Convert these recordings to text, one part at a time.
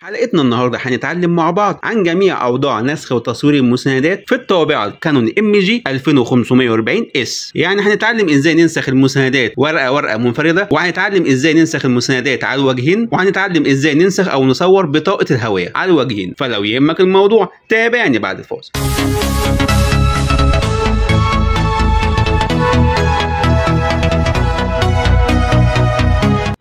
حلقتنا النهارده هنتعلم مع بعض عن جميع اوضاع نسخ وتصوير المسندات في الطابعه كانون MG 2540 S. يعني هنتعلم ازاي ننسخ المسندات ورقه ورقه منفرده، وهنتعلم ازاي ننسخ المسندات على الوجهين، وهنتعلم ازاي ننسخ او نصور بطاقه الهويه على الوجهين. فلو يهمك الموضوع تابعني بعد الفاصل.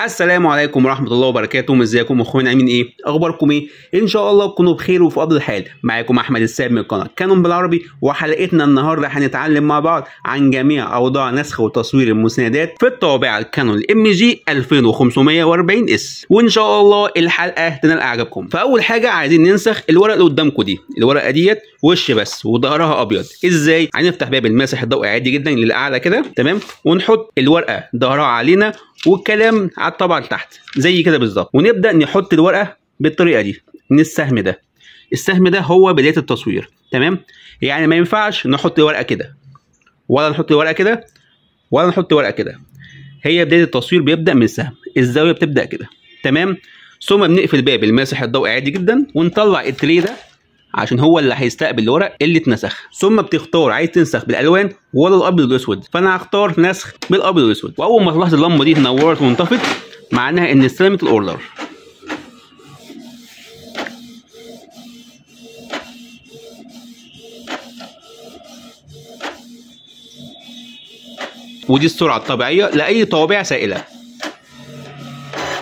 السلام عليكم ورحمه الله وبركاته، ازيكم اخواني، عاملين ايه، اخباركم ايه؟ ان شاء الله تكونوا بخير وفي افضل حال. معاكم احمد السيد من قناه كانون بالعربي، وحلقتنا النهارده هنتعلم مع بعض عن جميع اوضاع نسخ وتصوير المسندات في الطابعه الكانون MG 2540 S، وان شاء الله الحلقه تنال اعجابكم. فاول حاجه عايزين ننسخ الورقه اللي قدامكم دي، الورقه ديت وش بس وظهرها ابيض. ازاي؟ هنفتح باب المسح الضوئي عادي جدا للاعلى كده، تمام، ونحط الورقه ظهرها علينا والكلام على الطبعه لتحت زي كده بالظبط، ونبدا نحط الورقه بالطريقه دي من السهم ده. السهم ده هو بدايه التصوير، تمام. يعني ما ينفعش نحط ورقه كده ولا نحط ورقه كده ولا نحط ورقه كده، هي بدايه التصوير بيبدا من السهم، الزاويه بتبدا كده، تمام. ثم بنقفل باب المسح الضوئي عادي جدا، ونطلع التري ده عشان هو اللي هيستقبل الورق اللي اتنسخ. ثم بتختار عايز تنسخ بالالوان ولا الابيض والاسود، فانا هختار نسخ بالابيض والاسود. واول ما تلاحظ اللمبه دي اتنورت وانطفت، معناها ان استلمت الاوردر. ودي السرعه الطبيعيه لاي طابعه سائله.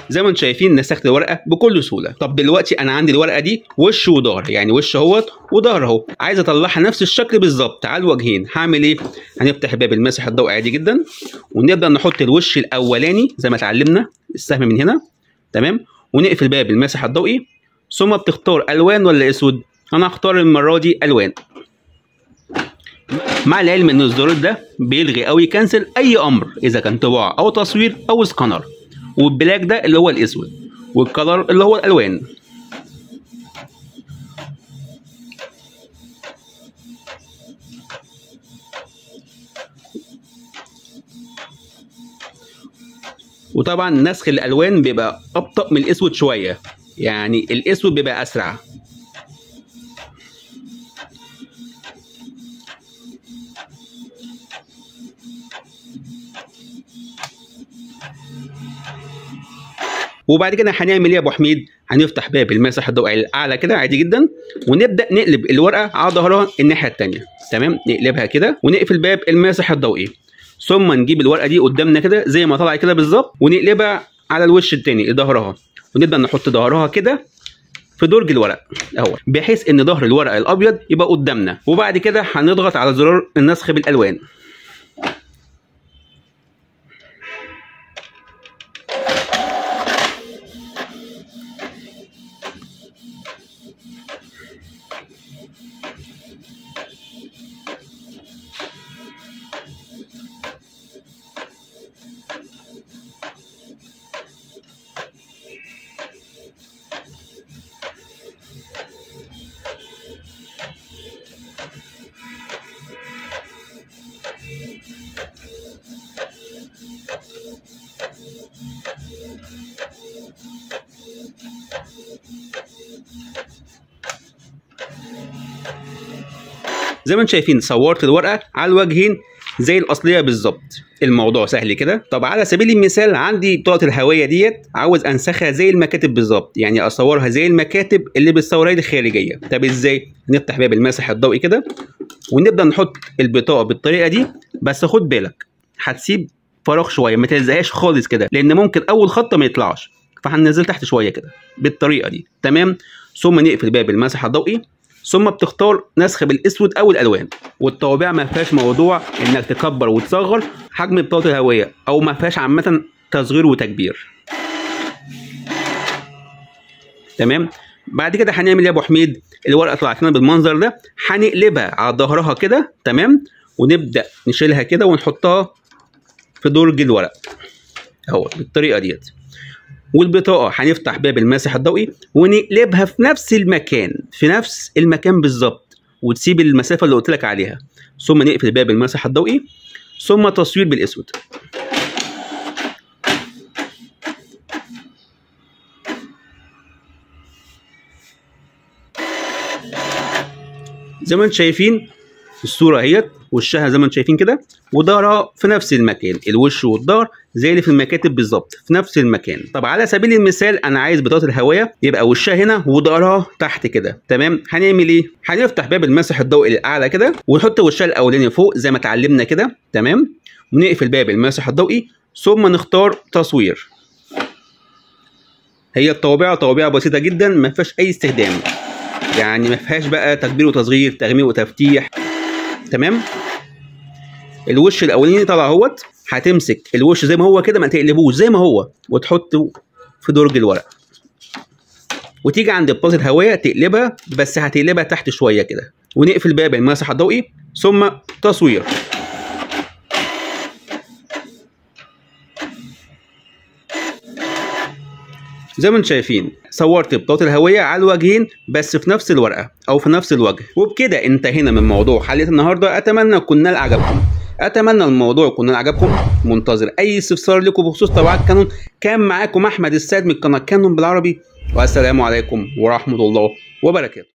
زي ما انتم شايفين نسخت الورقه بكل سهوله. طب دلوقتي انا عندي الورقه دي وش وظهر، يعني وش اهوت وظهر اهو، عايز اطلعها نفس الشكل بالظبط على الوجهين. هعمل ايه؟ هنفتح باب المسح الضوئي عادي جدا، ونبدا نحط الوش الاولاني زي ما اتعلمنا السهم من هنا، تمام، ونقفل باب المسح الضوئي. ثم بتختار الوان ولا اسود، انا هختار المره دي الوان. مع العلم ان الزرار ده بيلغي او يكنسل اي امر اذا كان طباعه او تصوير او سكانر، والبلاك ده اللي هو الاسود، والكلر اللي هو الالوان. وطبعا نسخ الالوان بيبقى ابطأ من الاسود شويه، يعني الاسود بيبقى اسرع. وبعد كده هنعمل ايه يا ابو حميد؟ هنفتح باب المسح الضوئي الاعلى كده عادي جدا، ونبدا نقلب الورقه على ظهرها الناحيه الثانيه، تمام، نقلبها كده ونقفل باب المسح الضوئي. ثم نجيب الورقه دي قدامنا كده زي ما طلعت كده بالظبط، ونقلبها على الوش الثاني ظهرها، ونبدا نحط ظهرها كده في درج الورق اهو، بحيث ان ظهر الورق الابيض يبقى قدامنا. وبعد كده هنضغط على زرار النسخ بالالوان. زي ما انتم شايفين صورت الورقه على الوجهين زي الاصليه بالظبط. الموضوع سهل كده. طب على سبيل المثال عندي بطاقه الهويه ديت، عاوز انسخها زي المكاتب بالظبط، يعني اصورها زي المكاتب اللي بالثوريه الخارجيه. طب ازاي؟ نفتح باب المسح الضوئي كده، ونبدا نحط البطاقه بالطريقه دي. بس خد بالك هتسيب فراغ شويه، ما تلزقهاش خالص كده، لان ممكن اول خطه ما يطلعش، فهننزل تحت شويه كده بالطريقه دي، تمام. ثم نقفل باب المسح الضوئي. ثم بتختار نسخ بالاسود او الالوان. والطوابع ما فيهاش موضوع انك تكبر وتصغر حجم بطاقه الهويه، او ما فيهاش عامه تصغير وتكبير، تمام. بعد كده هنعمل ايه يا ابو حميد؟ الورقه طلعت لنا بالمنظر ده، هنقلبها على ظهرها كده، تمام، ونبدا نشيلها كده ونحطها في درج الورق اهو بالطريقه ديت. والبطاقه هنفتح باب المسح الضوئي ونقلبها في نفس المكان، في نفس المكان بالظبط، وتسيب المسافه اللي قلت لك عليها. ثم نقفل باب المسح الضوئي. ثم تصوير بالاسود. زي ما انتم شايفين في الصوره اهيت، وشها زي ما انتم شايفين كده، وظهرها في نفس المكان، الوش والظهر زي اللي في المكاتب بالظبط في نفس المكان. طب على سبيل المثال انا عايز بطاقه الهويه يبقى وشها هنا وظهرها تحت كده، تمام؟ هنعمل ايه؟ هنفتح باب المسح الضوئي للاعلى كده ونحط وشها الاولاني فوق زي ما اتعلمنا كده، تمام؟ ونقفل باب المسح الضوئي ثم نختار تصوير. هي الطوابعه طوابعه بسيطه جدا ما فيهاش اي استخدام، يعني ما فيهاش بقى تكبير وتصغير، تغميق وتفتيح، تمام؟ الوش الاولاني طالع اهوت، هتمسك الوش زي ما هو كده ما تقلبوش، زي ما هو وتحطه في درج الورق، وتيجي عند بطاقه الهويه تقلبها، بس هتقلبها تحت شويه كده، ونقفل باب المسح الضوئي ثم تصوير. زي ما انتم شايفين صورت بطاقة الهوية على الوجهين بس في نفس الورقة أو في نفس الوجه. وبكده انتهينا من موضوع حلقة النهاردة، أتمنى كنا لعجبكم، أتمنى الموضوع يكون لعجبكم، منتظر أي استفسار لكم بخصوص طباعات كانون. كان معاكم أحمد السيد من قناة كانون بالعربي، والسلام عليكم ورحمة الله وبركاته.